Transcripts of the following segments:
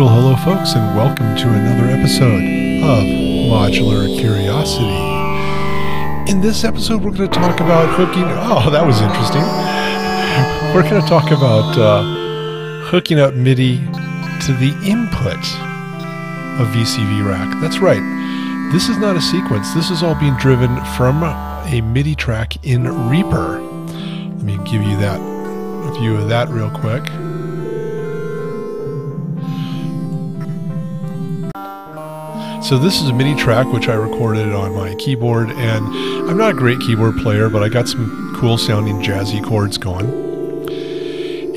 Well, hello folks, and welcome to another episode of Modular Curiosity. In this episode, we're going to talk about hooking... Oh, that was interesting. We're going to talk about hooking up MIDI to the input of VCV Rack. That's right. This is not a sequence. This is all being driven from a MIDI track in Reaper. Let me give you that view of that real quick. So this is a MIDI track which I recorded on my keyboard, and I'm not a great keyboard player, but I got some cool sounding jazzy chords going.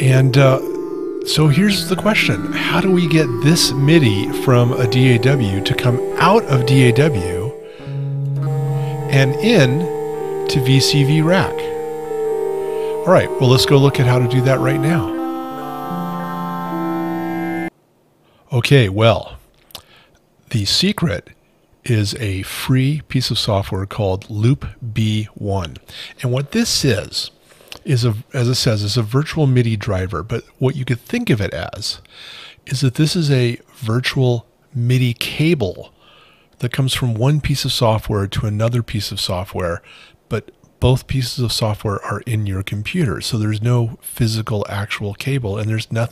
And so here's the question: how do we get this MIDI from a DAW to come out of DAW and in to VCV Rack? All right, well, let's go look at how to do that right now. Okay, well, the secret is a free piece of software called LoopBe1. And what this is a, as it says, is a virtual MIDI driver. But what you could think of it as is that this is a virtual MIDI cable that comes from one piece of software to another piece of software, but both pieces of software are in your computer. So there's no physical actual cable, and there's no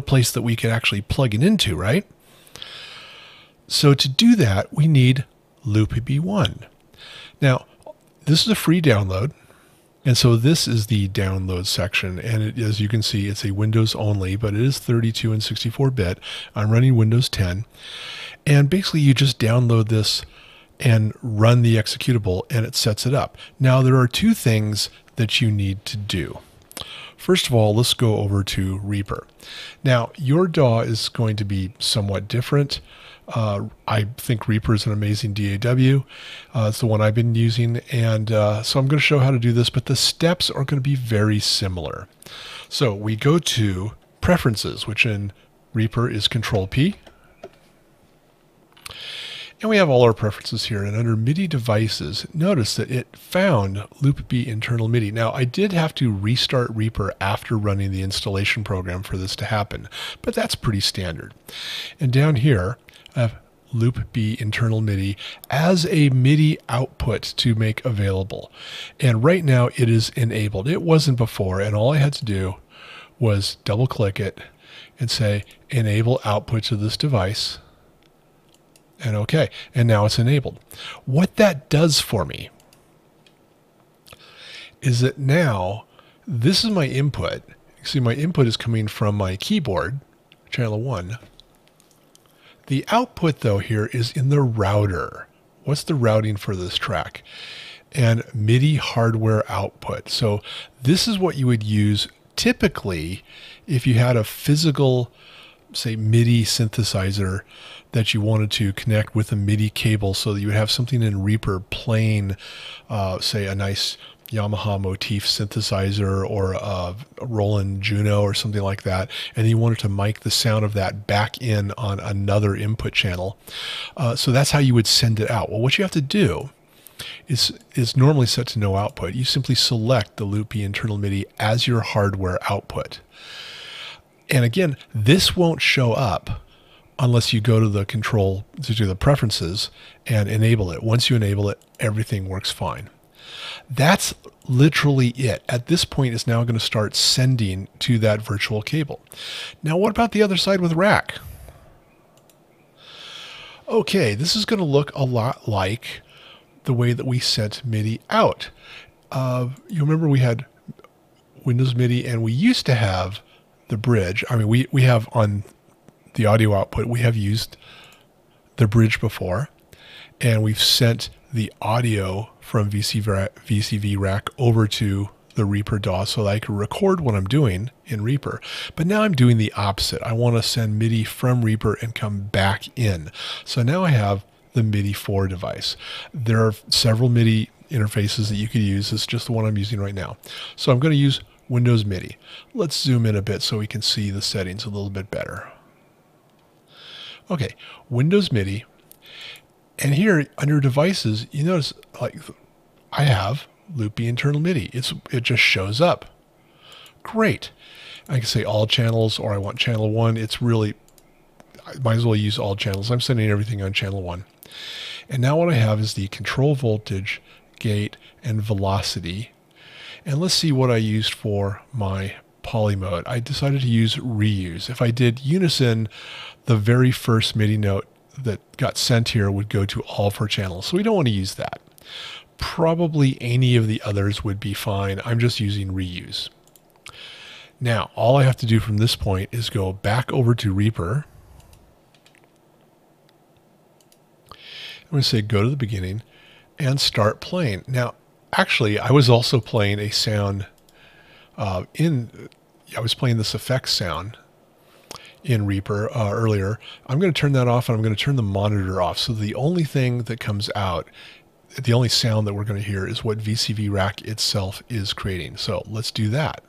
place that we could actually plug it into, right? So to do that, we need LoopBe1. Now, this is a free download. And so this is the download section. And it, as you can see, it's a Windows only, but it is 32 and 64-bit. I'm running Windows 10. And basically, you just download this and run the executable, and it sets it up. Now, there are two things that you need to do. First of all, let's go over to Reaper. Now, your DAW is going to be somewhat different. I think Reaper is an amazing DAW. It's the one I've been using, and so I'm going to show how to do this, but the steps are going to be very similar. So we go to Preferences, which in Reaper is Control-P. And we have all our preferences here, and under MIDI devices, notice that it found LoopBe internal MIDI. Now, I did have to restart Reaper after running the installation program for this to happen, but that's pretty standard. And down here, I have LoopBe internal MIDI as a MIDI output to make available. And right now, it is enabled. It wasn't before, and all I had to do was double-click it and say, enable output to this device. And okay, and now it's enabled. What that does for me is that now this is my input. You see, my input is coming from my keyboard, channel 1. The output, though, here is in the router. What's the routing for this track? And MIDI hardware output. So this is what you would use typically if you had a physical, say, MIDI synthesizer that you wanted to connect with a MIDI cable so that you would have something in Reaper playing, say, a nice Yamaha Motif synthesizer or a Roland Juno or something like that, and you wanted to mic the sound of that back in on another input channel. So that's how you would send it out. Well, what you have to do is normally set to no output. You simply select the LoopBe internal MIDI as your hardware output. And again, this won't show up unless you go to the control, to the preferences and enable it. Once you enable it, everything works fine. That's literally it. At this point, it's now going to start sending to that virtual cable. Now, what about the other side with Rack? Okay, this is going to look a lot like the way that we sent MIDI out. You remember we had Windows MIDI, and we used to have the bridge. I mean, we have on the audio output, we have used the bridge before, and we've sent the audio from VCV Rack over to the Reaper DAW so that I can record what I'm doing in Reaper. But now I'm doing the opposite. I want to send MIDI from Reaper and come back in. So now I have the MIDI 4 device. There are several MIDI interfaces that you could use. It's just the one I'm using right now. So I'm going to use Windows MIDI. Let's zoom in a bit so we can see the settings a little bit better. Okay, Windows MIDI, and here under devices, you notice, like, I have LoopBe internal MIDI. It just shows up. Great. I can say all channels, or I want channel 1. It's really I might as well use all channels. I'm sending everything on channel 1. And now what I have is the control voltage, gate, and velocity. And let's see what I used for my poly mode. I decided to use reuse. If I did unison, the very first MIDI note that got sent here would go to all 4 channels. So we don't want to use that. Probably any of the others would be fine. I'm just using reuse. Now, all I have to do from this point is go back over to Reaper. I'm going to say go to the beginning and start playing. Now, actually, I was also playing a sound I was playing this effects sound in Reaper earlier. I'm going to turn that off, and I'm going to turn the monitor off. So the only thing that comes out, the only sound that we're going to hear, is what VCV Rack itself is creating. So let's do that.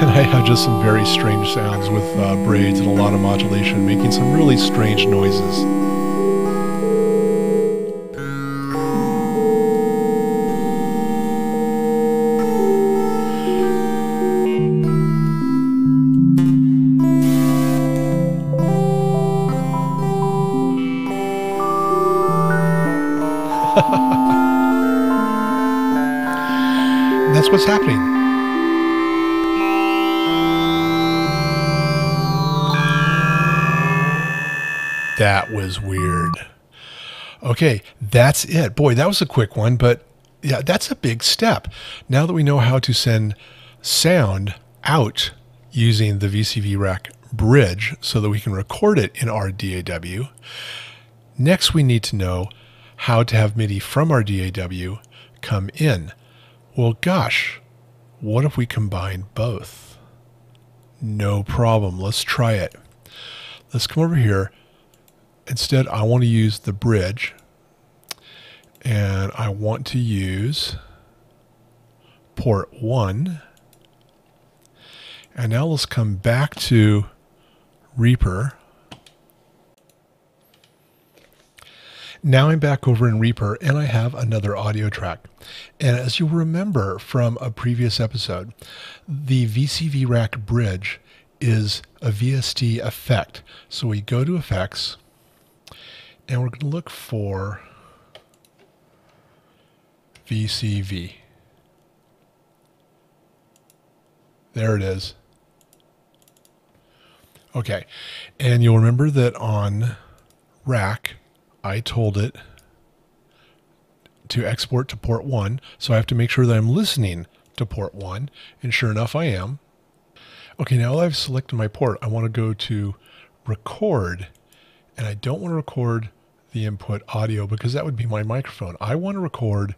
And I have just some very strange sounds with braids and a lot of modulation, making some really strange noises. And that's what's happening. That was weird. Okay, that's it. Boy, that was a quick one, but yeah, that's a big step. Now that we know how to send sound out using the VCV Rack bridge so that we can record it in our DAW, next we need to know how to have MIDI from our DAW come in. Well, gosh, what if we combine both? No problem. Let's try it. Let's come over here. Instead, I want to use the bridge, and I want to use port 1. And now let's come back to Reaper. Now I'm back over in Reaper, and I have another audio track. And as you remember from a previous episode, the VCV Rack bridge is a VST effect. So we go to effects, and we're going to look for VCV. There it is. Okay, and you'll remember that on Rack, I told it to export to port 1, so I have to make sure that I'm listening to port 1, and sure enough I am. Okay, now I've selected my port, I want to go to record, and I don't want to record the input audio because that would be my microphone. I want to record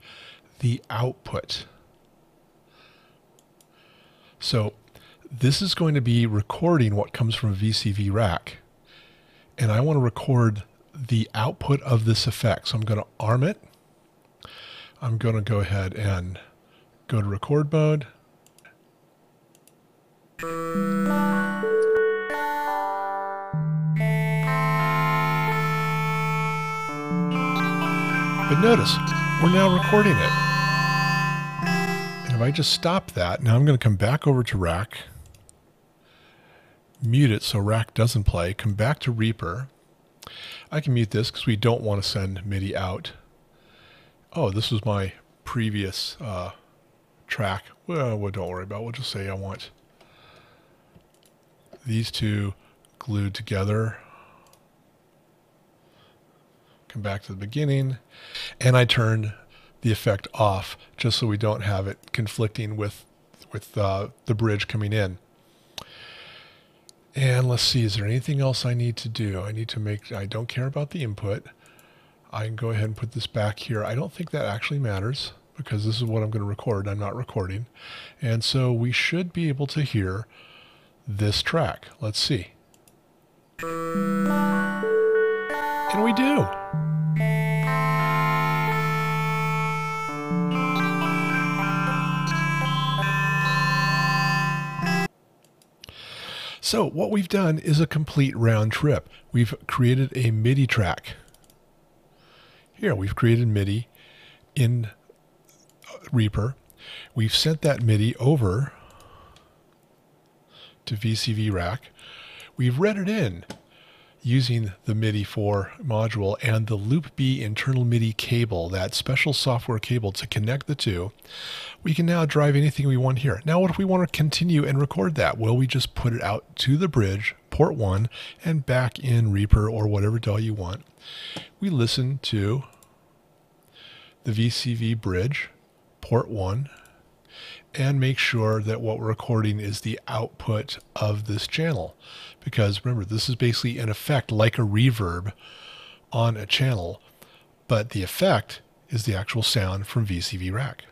the output. So this is going to be recording what comes from VCV Rack, and I want to record the output of this effect. So I'm going to arm it. I'm going to go ahead and go to record mode. But notice, we're now recording it. And if I just stop that, now I'm going to come back over to Rack, mute it so Rack doesn't play, come back to Reaper. I can mute this because we don't want to send MIDI out. Oh, this was my previous track. Well, don't worry about it. We'll just say I want these two glued together. Come back to the beginning. And I turned the effect off just so we don't have it conflicting with the bridge coming in. And let's see, is there anything else I need to do? I need to make, I don't care about the input. I can go ahead and put this back here. I don't think that actually matters because this is what I'm going to record. I'm not recording. And so we should be able to hear this track. Let's see. And we do. So what we've done is a complete round trip. We've created a MIDI track. Here we've created MIDI in Reaper. We've sent that MIDI over to VCV Rack. We've read it in using the MIDI 4 module and the LoopBe internal MIDI cable, that special software cable to connect the two. We can now drive anything we want here. Now, what if we want to continue and record that? Well, we just put it out to the bridge, port 1, and back in Reaper or whatever DAW you want. We listen to the VCV bridge, port 1, and make sure that what we're recording is the output of this channel. Because remember, this is basically an effect like a reverb on a channel, but the effect is the actual sound from VCV Rack.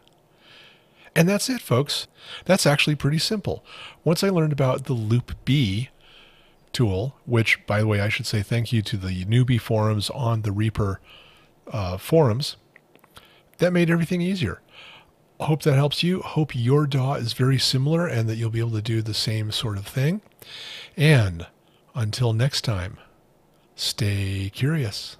And that's it, folks. That's actually pretty simple. Once I learned about the LoopBe tool, which, by the way, I should say thank you to the newbie forums on the Reaper forums, that made everything easier. I hope that helps you. Hope your DAW is very similar and that you'll be able to do the same sort of thing. And until next time, stay curious.